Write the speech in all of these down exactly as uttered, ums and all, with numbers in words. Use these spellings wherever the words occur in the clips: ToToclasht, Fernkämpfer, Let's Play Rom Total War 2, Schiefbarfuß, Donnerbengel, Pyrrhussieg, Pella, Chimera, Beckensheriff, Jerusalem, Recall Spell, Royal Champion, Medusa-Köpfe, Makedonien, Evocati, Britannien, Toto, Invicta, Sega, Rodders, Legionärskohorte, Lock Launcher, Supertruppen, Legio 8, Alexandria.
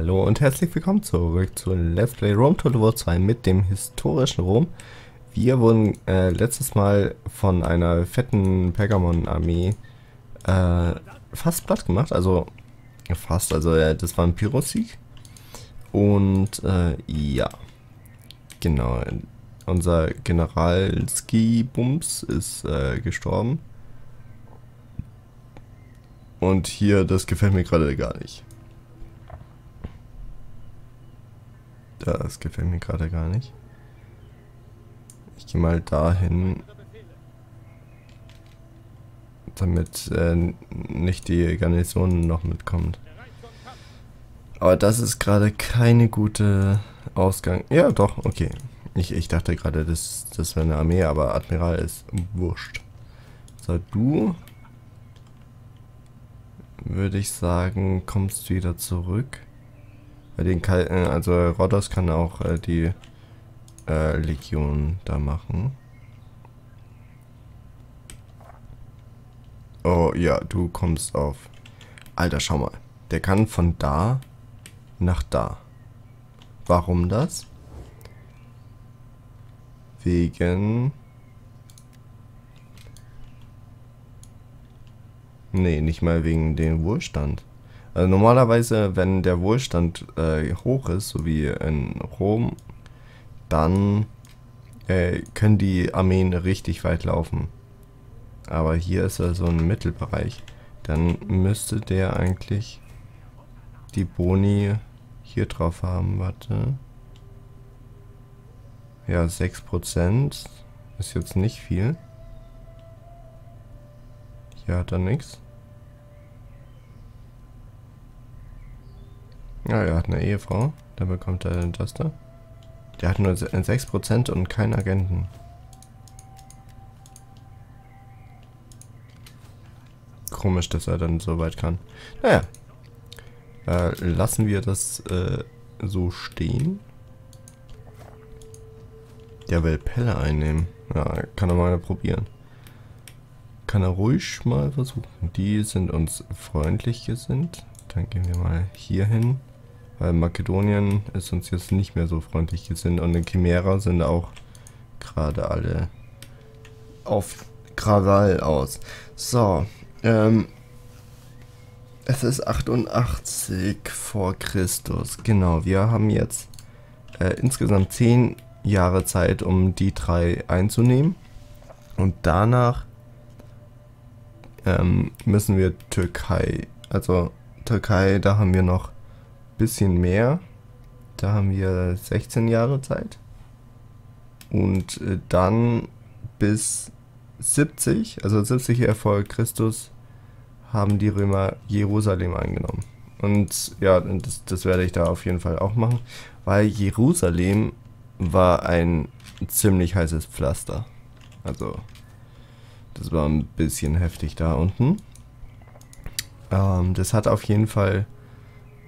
Hallo und herzlich willkommen zurück zu Let's Play Rom Total War zwei mit dem historischen Rom. Wir wurden äh, letztes Mal von einer fetten Pergamon-Armee äh, fast platt gemacht, also fast, also äh, das war ein Pyrrhussieg. Und äh, ja, genau, unser General Ski-Bums ist äh, gestorben. Und hier, das gefällt mir gerade gar nicht. Das gefällt mir gerade gar nicht. Ich gehe mal dahin, damit äh, nicht die Garnison noch mitkommt. Aber das ist gerade keine gute Ausgang. Ja, doch, okay. Ich, ich dachte gerade, das, das wäre eine Armee, aber Admiral ist wurscht. So, du, würde ich sagen, kommst wieder zurück. Bei den Kalten, also Rodders kann auch äh, die äh, Legion da machen. Oh ja, du kommst auf. Alter, schau mal. Der kann von da nach da. Warum das? Wegen... Nee, nicht mal wegen dem Wohlstand. Also normalerweise, wenn der Wohlstand äh, hoch ist, so wie in Rom, dann äh, können die Armeen richtig weit laufen. Aber hier ist er so ein Mittelbereich. Dann müsste der eigentlich die Boni hier drauf haben. Warte. Ja, sechs Prozent ist jetzt nicht viel. Hier hat er nichts. Ja, er hat eine Ehefrau, da bekommt er das da. Der hat nur sechs Prozent und keinen Agenten. Komisch, dass er dann so weit kann. Naja, äh, lassen wir das äh, so stehen. Der will Pella einnehmen. Ja, kann er mal probieren. Kann er ruhig mal versuchen. Die sind uns freundlich gesinnt. Dann gehen wir mal hier hin. Weil Makedonien ist uns jetzt nicht mehr so freundlich gesinnt und in Chimera sind auch gerade alle auf Krawall aus. So, ähm, es ist achtundachtzig vor Christus. Genau, wir haben jetzt äh, insgesamt zehn Jahre Zeit, um die drei einzunehmen. Und danach ähm, müssen wir Türkei, also Türkei, da haben wir noch bisschen mehr, da haben wir sechzehn Jahre Zeit und dann bis siebzig, also siebzig vor Christus, haben die Römer Jerusalem eingenommen. Und ja, das, das werde ich da auf jeden Fall auch machen, weil Jerusalem war ein ziemlich heißes Pflaster. Also das war ein bisschen heftig da unten. Ähm, das hat auf jeden Fall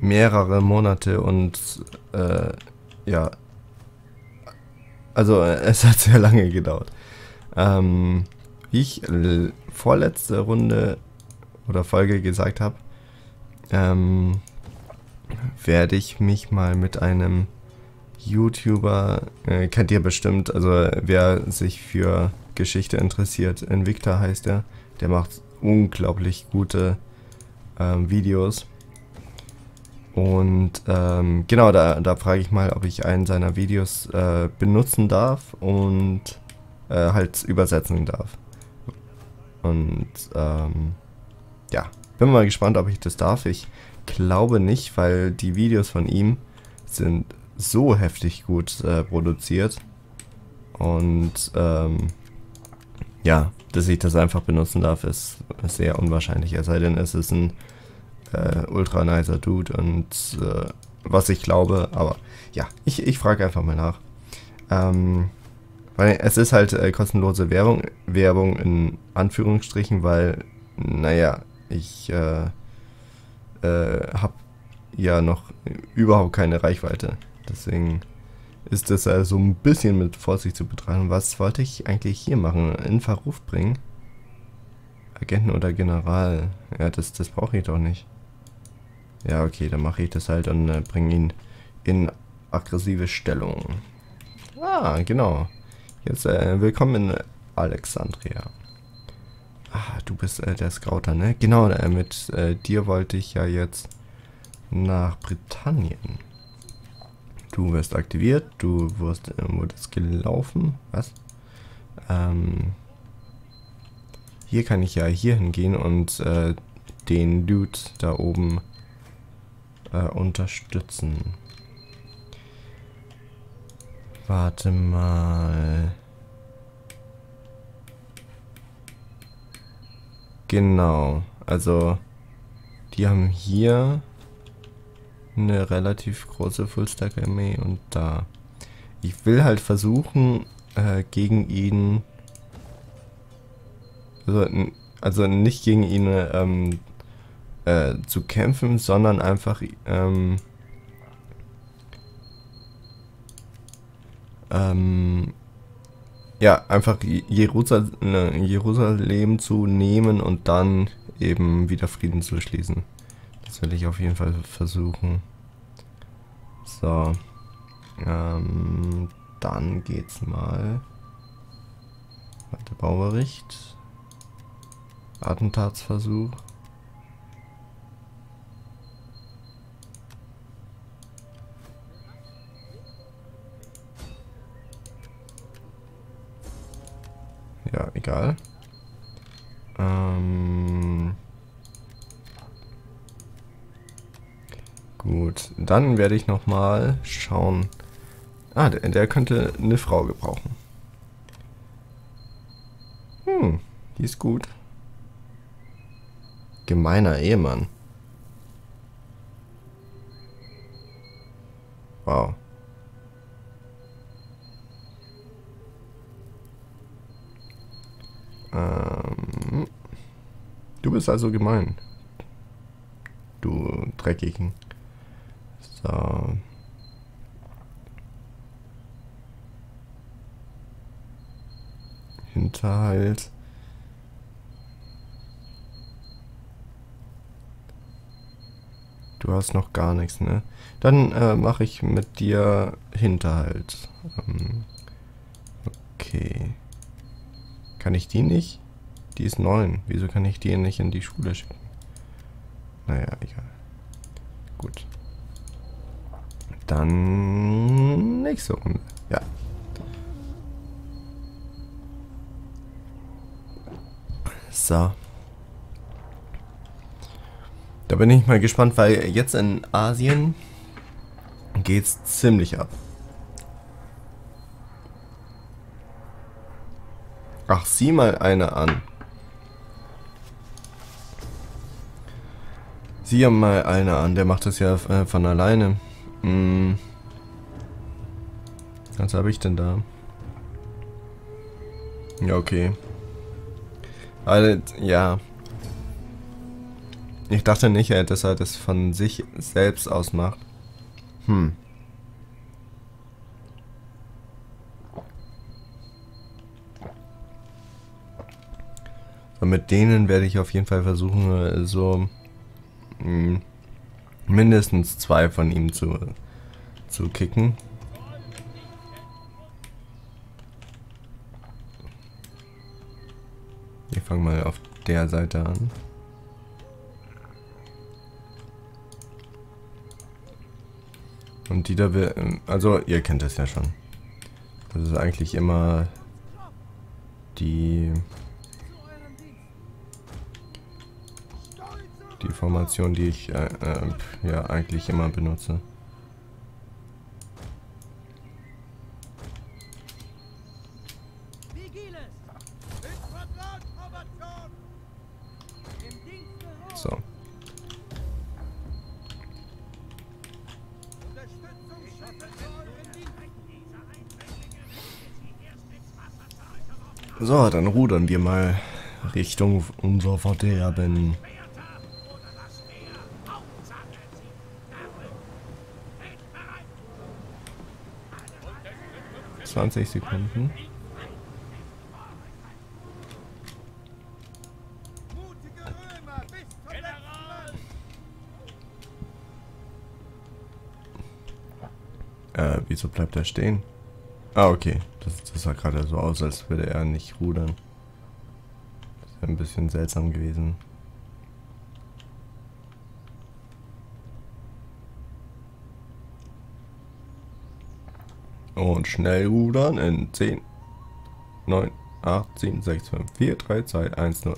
mehrere Monate und äh, ja, also es hat sehr lange gedauert. Ähm, wie ich vorletzte Runde oder Folge gesagt habe, ähm, werde ich mich mal mit einem YouTuber, äh, kennt ihr bestimmt, also wer sich für Geschichte interessiert, Invicta heißt er, der macht unglaublich gute ähm, Videos. Und ähm, genau, da, da frage ich mal, ob ich einen seiner Videos äh, benutzen darf und äh, halt übersetzen darf. Und ähm, ja, bin mal gespannt, ob ich das darf. Ich glaube nicht, weil die Videos von ihm sind so heftig gut äh, produziert. Und ähm, ja, dass ich das einfach benutzen darf, ist sehr unwahrscheinlich. Es sei denn, es ist ein... Äh, ultra nicer Dude und äh, was ich glaube, aber ja, ich, ich frage einfach mal nach. Ähm, weil es ist halt äh, kostenlose Werbung, Werbung in Anführungsstrichen, weil, naja, ich äh, äh, habe ja noch überhaupt keine Reichweite. Deswegen ist das also ein bisschen mit Vorsicht zu betrachten. Was wollte ich eigentlich hier machen? In Verruf bringen? Agenten oder General? Ja, das, das brauche ich doch nicht. Ja, okay, dann mache ich das halt und äh, bringe ihn in aggressive Stellung. Ah, genau. Jetzt äh, willkommen in Alexandria. Ah, du bist äh, der Scouter, ne? Genau, äh, mit äh, dir wollte ich ja jetzt nach Britannien. Du wirst aktiviert, du wirst, äh, wurdest gelaufen. Was? Ähm, hier kann ich ja hier hingehen und äh, den Dude da oben äh, unterstützen. Warte mal. Genau, also die haben hier eine relativ große Fullstack-Armee und da. Ich will halt versuchen, äh, gegen ihn, also, also nicht gegen ihn ähm, äh, zu kämpfen, sondern einfach ähm, ähm, ja, einfach Jerusal ne, Jerusalem zu nehmen und dann eben wieder Frieden zu schließen. Das will ich auf jeden Fall versuchen. So. Ähm, dann geht's mal. Warte, Baubericht. Attentatsversuch. Ja, egal. Ähm, gut, dann werde ich nochmal schauen. Ah, der, der könnte eine Frau gebrauchen. Hm, die ist gut. Gemeiner Ehemann. Wow. Ähm, du bist also gemein. Du Dreckigen. So. Hinterhalt. Du hast noch gar nichts, ne? Dann äh, mache ich mit dir Hinterhalt. Ähm, okay. Kann ich die nicht? Die ist neun. Wieso kann ich die nicht in die Schule schicken? Naja, egal. Gut. Dann nächste Runde. Ja. So. Da bin ich mal gespannt, weil jetzt in Asien geht's ziemlich ab. Ach, sieh mal eine an. Sieh mal eine an, der macht das ja äh, von alleine. Hm. Was habe ich denn da? Ja, okay. Also, ja. Ich dachte nicht, äh, dass er das von sich selbst aus macht. Hm. Und mit denen werde ich auf jeden Fall versuchen, so mh, mindestens zwei von ihm zu, zu kicken. Ich fange mal auf der Seite an. Und die da will, also ihr kennt das ja schon. Das ist eigentlich immer die... die Formation, die ich äh, äh, ja eigentlich immer benutze. So. So, dann rudern wir mal Richtung unser Verderben. zwanzig Sekunden. Wieso bleibt er stehen? Ah, okay. Das, das sah gerade so aus, als würde er nicht rudern. Das ist ein bisschen seltsam gewesen. Und schnell rudern in zehn, neun, acht, sieben, sechs, fünf, vier, drei, zwei, eins, null.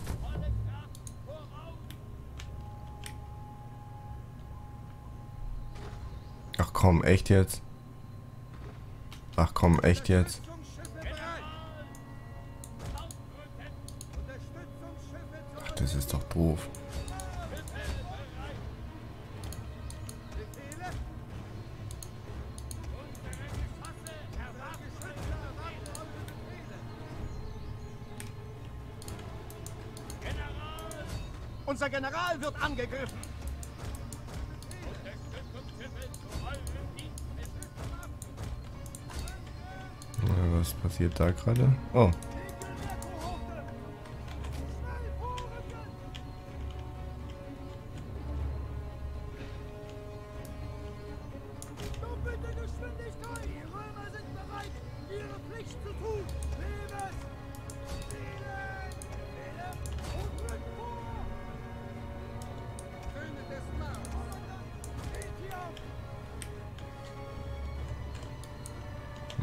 Ach komm, echt jetzt? Ach komm, echt jetzt? Ach, das ist doch doof. Unser General wird angegriffen. Was passiert da gerade? Oh.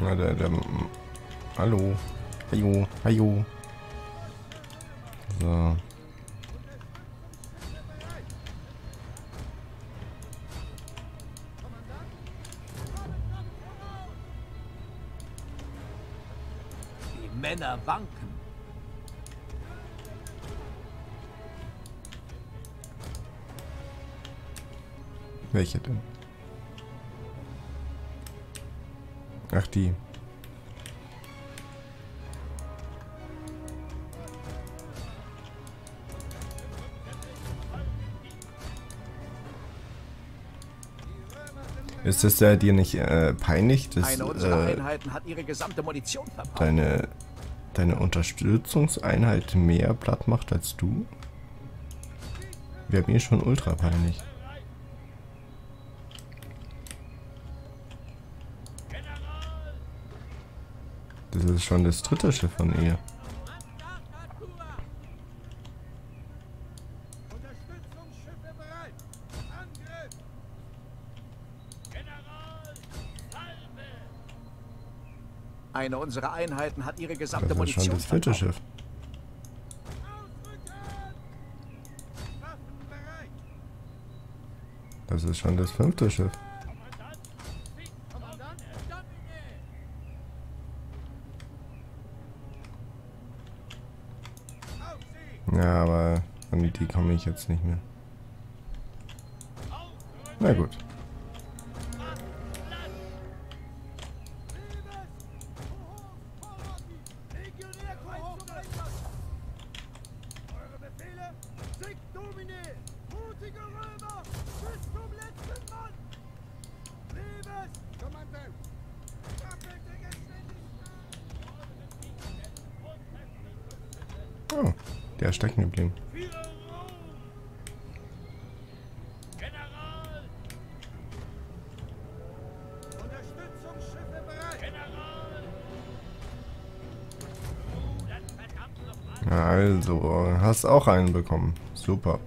Na, der, der, hallo, hallo, hallo. So. Die Männer wanken. Welche denn? Ach, die. Ist das ja dir nicht äh, peinlich, dass äh, deine, deine Unterstützungseinheit mehr platt macht als du? Wäre mir schon ultra peinlich. Das ist schon das dritte Schiff von ihr. Eine unserer Einheiten hat ihre gesamte Munition. Das ist schon das vierte Schiff. Das ist schon das fünfte Schiff. Ja, aber an die komme ich jetzt nicht mehr. Na gut. Oh, der ist stecken geblieben. Also, hast auch einen bekommen. Super.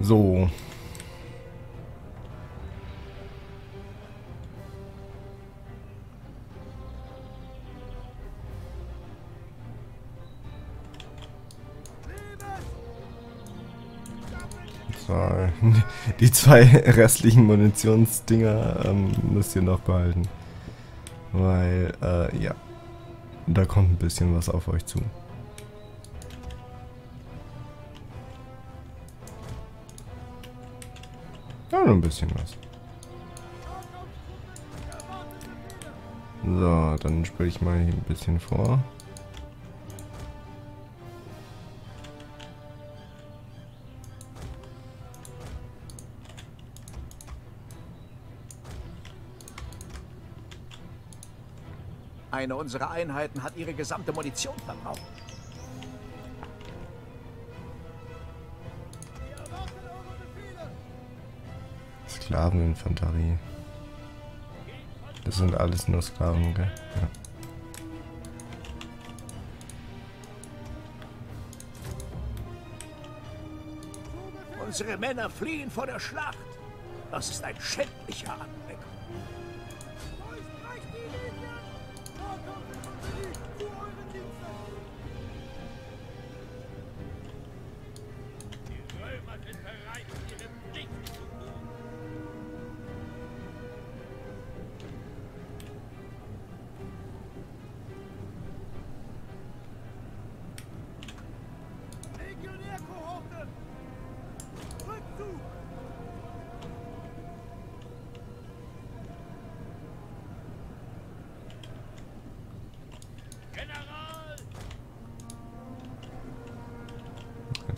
So. So. Die zwei restlichen Munitionsdinger ähm, müsst ihr noch behalten. Weil, äh, ja. Da kommt ein bisschen was auf euch zu. Ja, nur ein bisschen was. So, dann spiele ich mal hier ein bisschen vor. Eine unserer Einheiten hat ihre gesamte Munition verbraucht. Sklaveninfanterie. Das sind alles nur Sklaven, gell? Ja. Unsere Männer fliehen vor der Schlacht. Das ist ein schändlicher Anblick.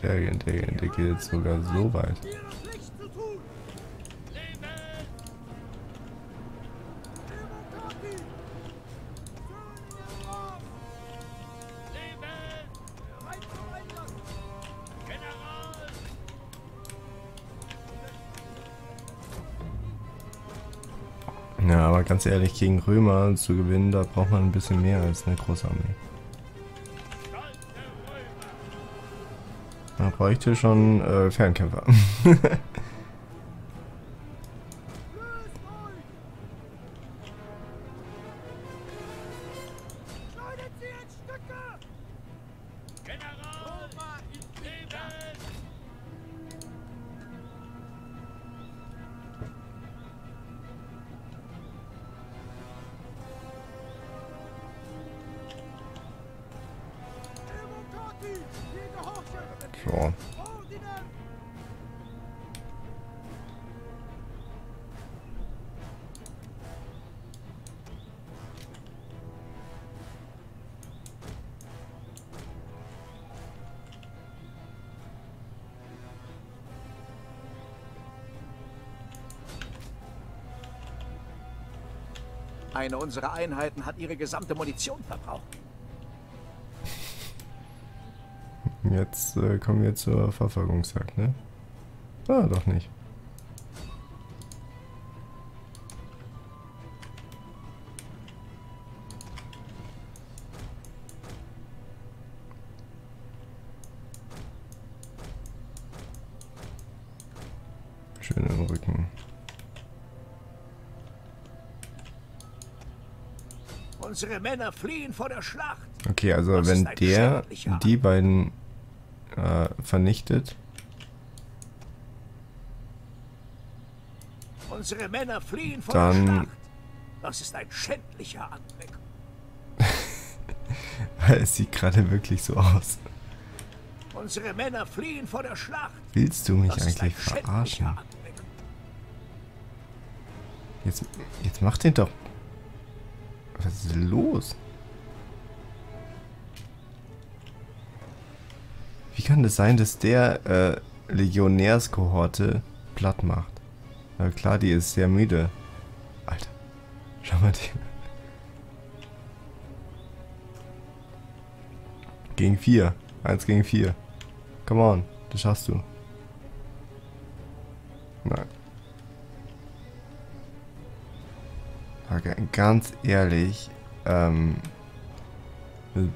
Der, der, der geht jetzt sogar so weit. Ja, aber ganz ehrlich, gegen Römer zu gewinnen, da braucht man ein bisschen mehr als eine große Armee. Da bräuchte schon äh, Fernkämpfer. Eine unserer Einheiten hat ihre gesamte Munition verbraucht. Jetzt äh, kommen wir zur Verfolgungsjagd, ne? Ah, doch nicht. Schön im Rücken. Unsere Männer fliehen vor der Schlacht. Okay, also das wenn der die beiden äh, vernichtet. Unsere Männer fliehen vor der Schlacht. Das ist ein schändlicher Anblick. Es sieht gerade wirklich so aus. Unsere Männer fliehen vor der Schlacht. Willst du mich das eigentlich verarschen? Jetzt, jetzt mach den doch. Was ist los? Wie kann das sein, dass der äh, Legionärskohorte platt macht? Na klar, die ist sehr müde. Alter, schau mal die. Gegen vier. Eins gegen vier. Come on, das schaffst du. Nein. Ganz ehrlich, ähm, ein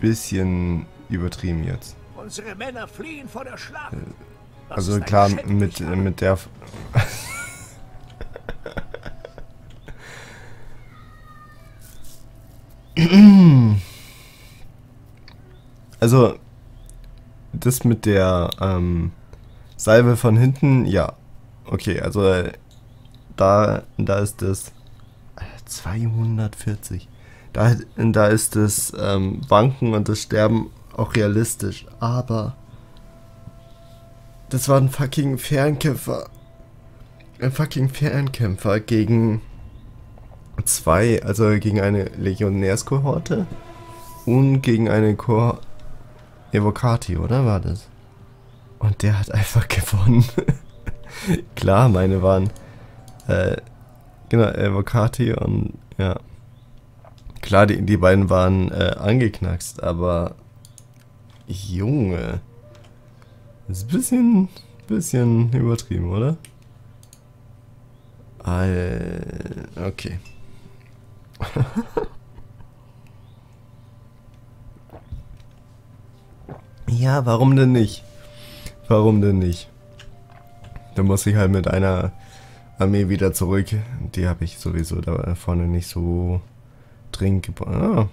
bisschen übertrieben jetzt. Unsere Männer fliehen vor der Schlacht. Also klar, mit, mit der... also, das mit der ähm, Salve von hinten, ja. Okay, also... Da, da ist das zweihundertvierzig. Da, da ist das ähm, Wanken und das Sterben auch realistisch. Aber das war ein fucking Fernkämpfer. Ein fucking Fernkämpfer gegen zwei, also gegen eine Legionärskohorte und gegen eine Kohorte Evocati, oder war das? Und der hat einfach gewonnen. Klar, meine waren... Äh, genau, Evocati und ja. Klar, die, die beiden waren äh, angeknackst, aber... Junge... Das ist ein bisschen... bisschen übertrieben, oder? All... Okay. Ja, warum denn nicht? Warum denn nicht? Da muss ich halt mit einer Armee wieder zurück. Die habe ich sowieso da vorne nicht so dringend gebraucht. Ah,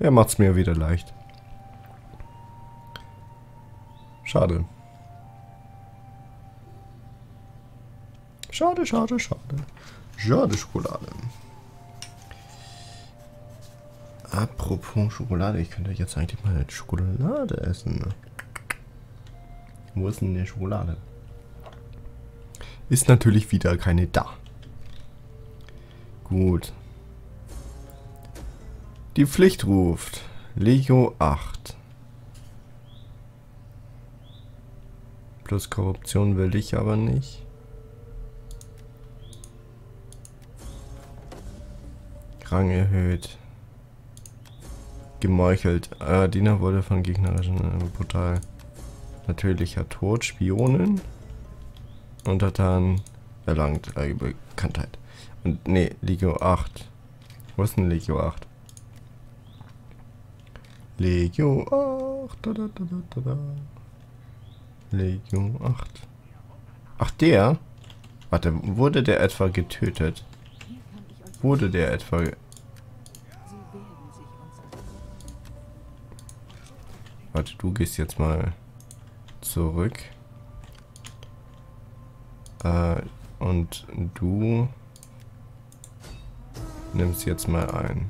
ja, macht's mir wieder leicht. Schade. Schade, schade, schade. Schade, Schokolade. Apropos Schokolade, ich könnte jetzt eigentlich mal eine Schokolade essen. Wo ist denn die Schokolade? Ist natürlich wieder keine da. Gut. Die Pflicht ruft. Legio acht. Plus Korruption will ich aber nicht. Rang erhöht. Gemeuchelt. Äh, Diener wurde von gegnerischen äh, brutal. Natürlicher Tod. Spionen. Untertan. Erlangt. Äh, Bekanntheit. Und ne, Legio acht. Wo ist denn Legio acht? Legio acht. Da, da, da, da, da. Legio acht. Ach, der? Warte, wurde der etwa getötet? Wurde der etwa... Warte, du gehst jetzt mal zurück. Äh, und du nimmst jetzt mal ein.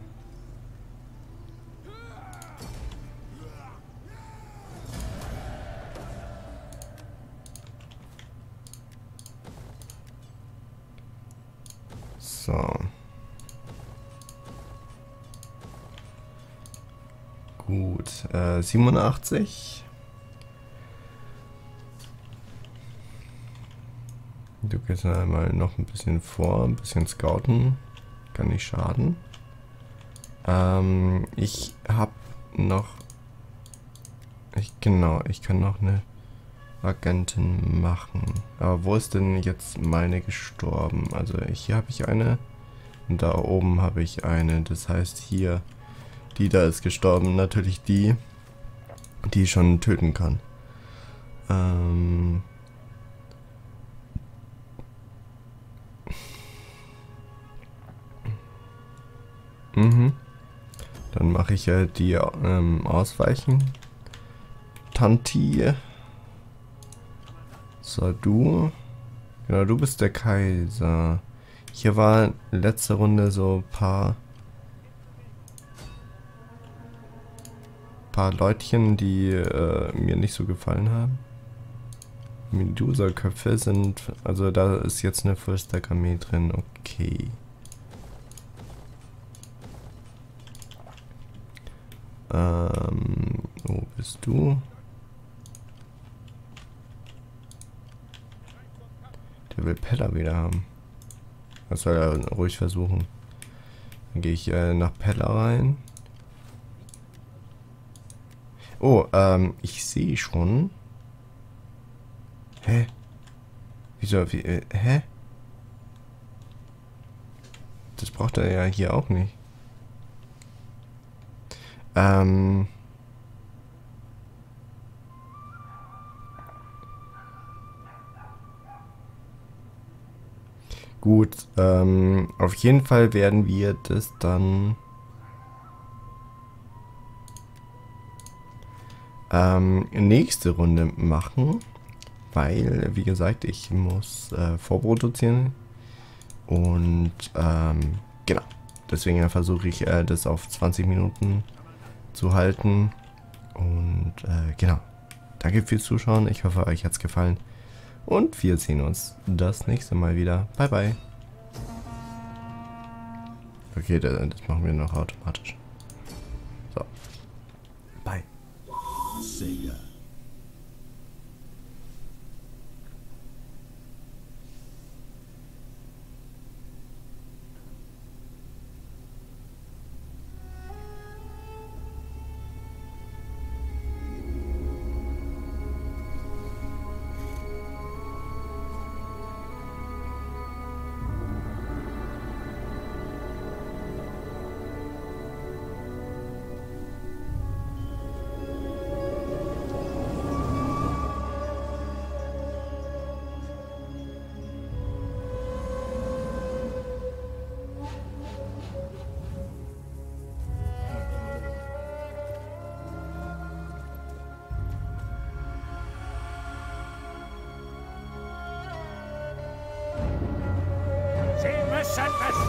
So. Gut, äh, siebenundachtzig. Du gehst einmal noch ein bisschen vor, ein bisschen scouten. Kann nicht schaden. Ähm, ich hab noch... Ich, genau, ich kann noch eine Agentin machen. Aber wo ist denn jetzt meine gestorben? Also hier habe ich eine. Und da oben habe ich eine. Das heißt hier... Die da ist gestorben, natürlich die, die schon töten kann. Ähm mhm. Dann mache ich ja die ähm, Ausweichen. Tanti. So, du. Genau, du bist der Kaiser. Hier war letzte Runde so ein paar... paar Leutchen, die äh, mir nicht so gefallen haben. Medusa-Köpfe sind... Also da ist jetzt eine Full-Stack-Armee drin. Okay. Ähm, wo bist du? Der will Pella wieder haben. Das soll er ruhig versuchen. Dann gehe ich äh, nach Pella rein. Oh, ähm, ich sehe schon. Hä? Wieso? Wie, äh, hä? Das braucht er ja hier auch nicht. Ähm. Gut, ähm, auf jeden Fall werden wir das dann... Ähm, nächste Runde machen, weil, wie gesagt, ich muss äh, vorproduzieren und ähm, genau, deswegen versuche ich äh, das auf zwanzig Minuten zu halten und äh, genau, danke fürs Zuschauen, ich hoffe, euch hat es gefallen und wir sehen uns das nächste Mal wieder, bye bye. Okay, das, das machen wir noch automatisch. So, bye. Sega. Götzen